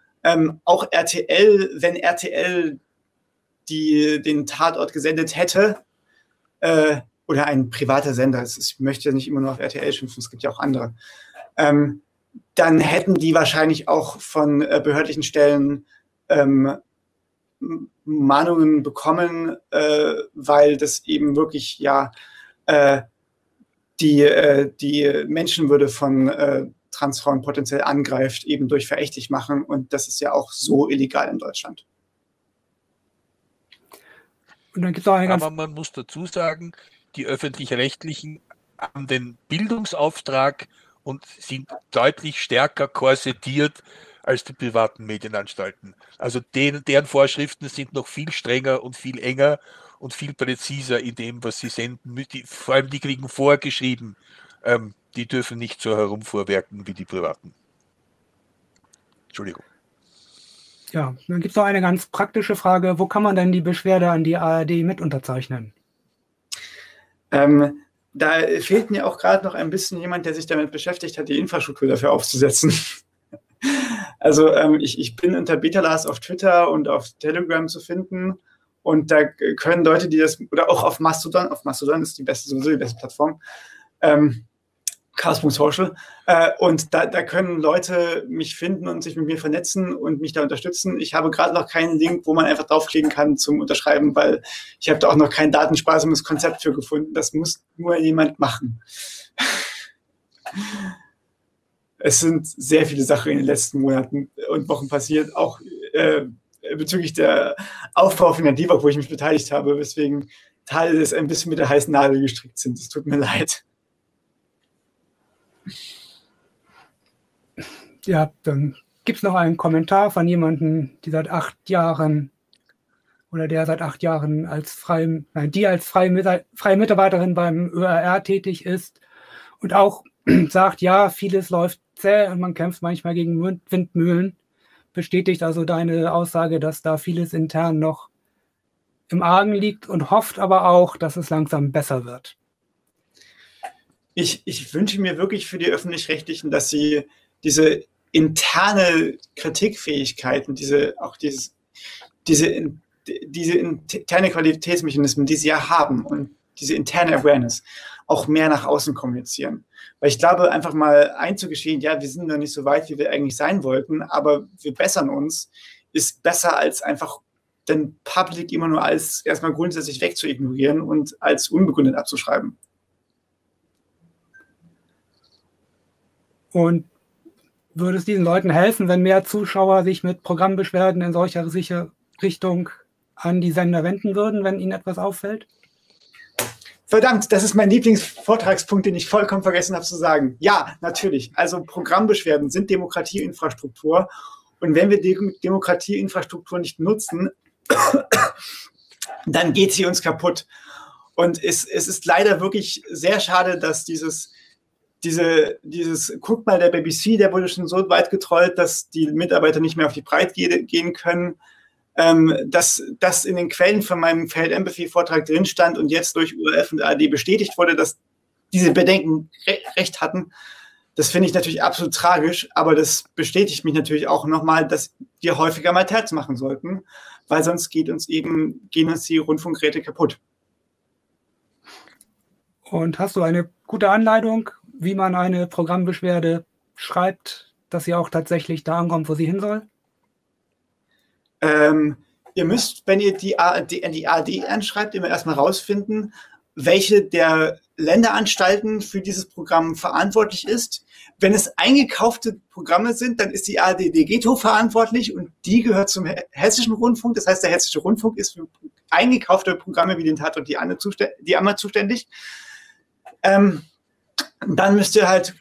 auch RTL, wenn RTL den Tatort gesendet hätte, oder ein privater Sender, ich möchte ja nicht immer nur auf RTL schimpfen, es gibt ja auch andere, dann hätten die wahrscheinlich auch von behördlichen Stellen Mahnungen bekommen, weil das eben wirklich ja die Menschenwürde von Transfrauen potenziell angreift, eben durch verächtlich machen. Und das ist ja auch so illegal in Deutschland. Und dann gibt's auch eine Aber man muss dazu sagen, die Öffentlich-Rechtlichen haben den Bildungsauftrag und sind deutlich stärker korsettiert als die privaten Medienanstalten. Also deren Vorschriften sind noch viel strenger und viel enger und viel präziser in dem, was sie senden. Vor allem die kriegen vorgeschrieben, die dürfen nicht so herumvorwerken wie die privaten. Entschuldigung. Ja, dann gibt es noch eine ganz praktische Frage. Wo kann man denn die Beschwerde an die ARD mit unterzeichnen? Da fehlt mir auch gerade noch ein bisschen jemand, der sich damit beschäftigt hat, die Infrastruktur dafür aufzusetzen. Also ich bin unter betalars auf Twitter und auf Telegram zu finden und da können Leute, die das, oder auch auf Mastodon ist sowieso die beste Plattform, Chaos.social, und da können Leute mich finden und sich mit mir vernetzen und mich da unterstützen. Ich habe gerade noch keinen Link, wo man einfach draufklicken kann zum Unterschreiben, weil ich habe da auch noch kein datensparsames Konzept für gefunden. Das muss nur jemand machen. Es sind sehr viele Sachen in den letzten Monaten und Wochen passiert, auch bezüglich der Aufbau von der DIVAG, wo ich mich beteiligt habe, weswegen Teile des ein bisschen mit der heißen Nadel gestrickt sind. Es tut mir leid. Ja, dann gibt es noch einen Kommentar von jemandem, der seit acht Jahren als freie Mitarbeiterin beim ÖRR tätig ist und auch sagt, ja, vieles läuft zäh und man kämpft manchmal gegen Windmühlen, bestätigt also deine Aussage, dass da vieles intern noch im Argen liegt und hofft aber auch, dass es langsam besser wird. Ich wünsche mir wirklich für die Öffentlich-Rechtlichen, dass sie diese interne Kritikfähigkeiten, diese interne Qualitätsmechanismen, die sie ja haben und diese interne Awareness, auch mehr nach außen kommunizieren. Weil ich glaube, einfach mal einzugestehen, ja, wir sind noch nicht so weit, wie wir eigentlich sein wollten, aber wir bessern uns, ist besser als einfach den Public immer nur als erstmal grundsätzlich wegzuignorieren und als unbegründet abzuschreiben. Und würde es diesen Leuten helfen, wenn mehr Zuschauer sich mit Programmbeschwerden in solcher Richtung an die Sender wenden würden, wenn ihnen etwas auffällt? Verdammt, das ist mein Lieblingsvortragspunkt, den ich vollkommen vergessen habe zu sagen. Ja, natürlich. Also Programmbeschwerden sind Demokratieinfrastruktur. Und wenn wir die Demokratieinfrastruktur nicht nutzen, dann geht sie uns kaputt. Und es ist leider wirklich sehr schade, dass dieses, guck mal, der BBC, der wurde schon so weit getrollt, dass die Mitarbeiter nicht mehr auf die Breite gehen können, dass das in den Quellen von meinem Failed Empathy-Vortrag drin stand und jetzt durch ORF und ARD bestätigt wurde, dass diese Bedenken recht hatten. Das finde ich natürlich absolut tragisch, aber das bestätigt mich natürlich auch nochmal, dass wir häufiger mal Terz machen sollten, weil sonst gehen uns die Rundfunkräte kaputt. Und hast du eine gute Anleitung, wie man eine Programmbeschwerde schreibt, dass sie auch tatsächlich da ankommt, wo sie hin soll? Ihr müsst, wenn ihr die ARD anschreibt, immer erstmal rausfinden, welche der Länderanstalten für dieses Programm verantwortlich ist. Wenn es eingekaufte Programme sind, dann ist die ARD Degeto verantwortlich und die gehört zum Hessischen Rundfunk. Das heißt, der Hessische Rundfunk ist für eingekaufte Programme wie den Tatort, die Amme zuständig. Dann müsst ihr halt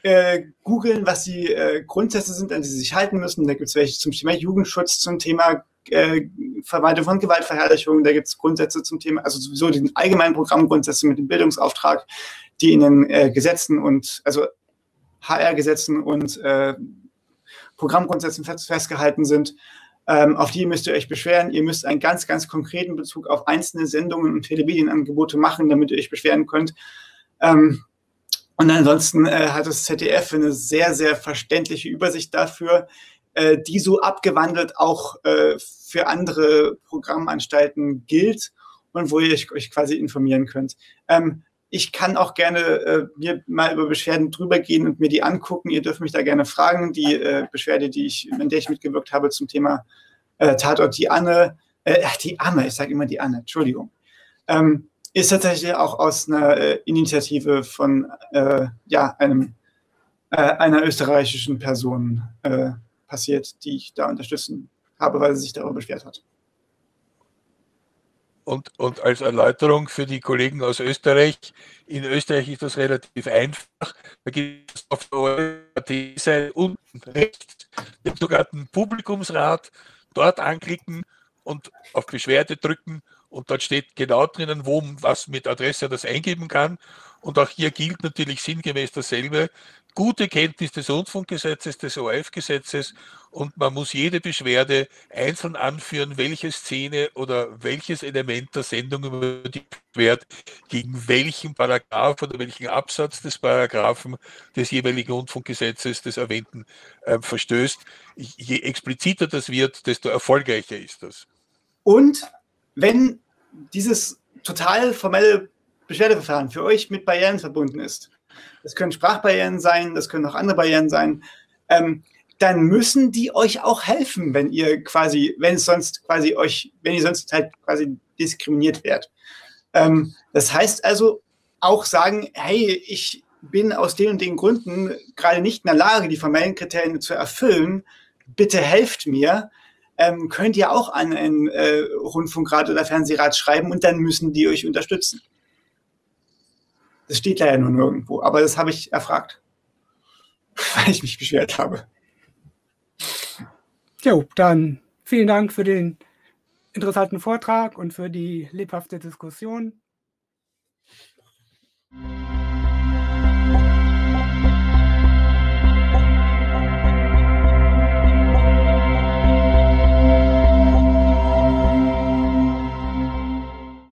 googeln, was die Grundsätze sind, an die sie sich halten müssen. Da gibt es welche zum Thema Jugendschutz, zum Thema Vermeidung von Gewaltverherrlichung. Da gibt es Grundsätze zum Thema, also sowieso die allgemeinen Programmgrundsätze mit dem Bildungsauftrag, die in den Gesetzen und, also HR-Gesetzen und Programmgrundsätzen festgehalten sind. Auf die müsst ihr euch beschweren. Ihr müsst einen ganz, ganz konkreten Bezug auf einzelne Sendungen und Telemedienangebote machen, damit ihr euch beschweren könnt. Und ansonsten hat das ZDF eine sehr, sehr verständliche Übersicht dafür, die so abgewandelt auch für andere Programmanstalten gilt und wo ihr euch quasi informieren könnt. Ich kann auch gerne mir mal über Beschwerden drüber gehen und mir die angucken. Ihr dürft mich da gerne fragen. Die Beschwerde, an der ich mitgewirkt habe zum Thema Tatort, die Amme, ich sage immer die Amme, Entschuldigung. Ist tatsächlich auch aus einer Initiative von einer österreichischen Person passiert, die ich da unterstützen habe, weil sie sich darüber beschwert hat. Und als Erläuterung für die Kollegen aus Österreich, in Österreich ist das relativ einfach. Da gibt es auf der ORF-Seite unten rechts den sogenannten Publikumsrat, dort anklicken und auf Beschwerde drücken. Und dort steht genau drinnen, wo man was mit Adresse das eingeben kann. Und auch hier gilt natürlich sinngemäß dasselbe. Gute Kenntnis des Rundfunkgesetzes, des ORF-Gesetzes. Und man muss jede Beschwerde einzeln anführen, welche Szene oder welches Element der Sendung über die Beschwerde gegen welchen Paragraph oder welchen Absatz des Paragraphen des jeweiligen Rundfunkgesetzes des erwähnten verstößt. Je expliziter das wird, desto erfolgreicher ist das. Und wenn dieses total formelle Beschwerdeverfahren für euch mit Barrieren verbunden ist, das können Sprachbarrieren sein, das können auch andere Barrieren sein, dann müssen die euch auch helfen, wenn ihr sonst halt quasi diskriminiert werdet. Das heißt also auch sagen, hey, ich bin aus den und den Gründen gerade nicht in der Lage, die formellen Kriterien zu erfüllen, bitte helft mir. Könnt ihr auch an einen Rundfunkrat oder Fernsehrat schreiben und dann müssen die euch unterstützen. Das steht leider nur nirgendwo, aber das habe ich erfragt, weil ich mich beschwert habe. Jo, dann vielen Dank für den interessanten Vortrag und für die lebhafte Diskussion.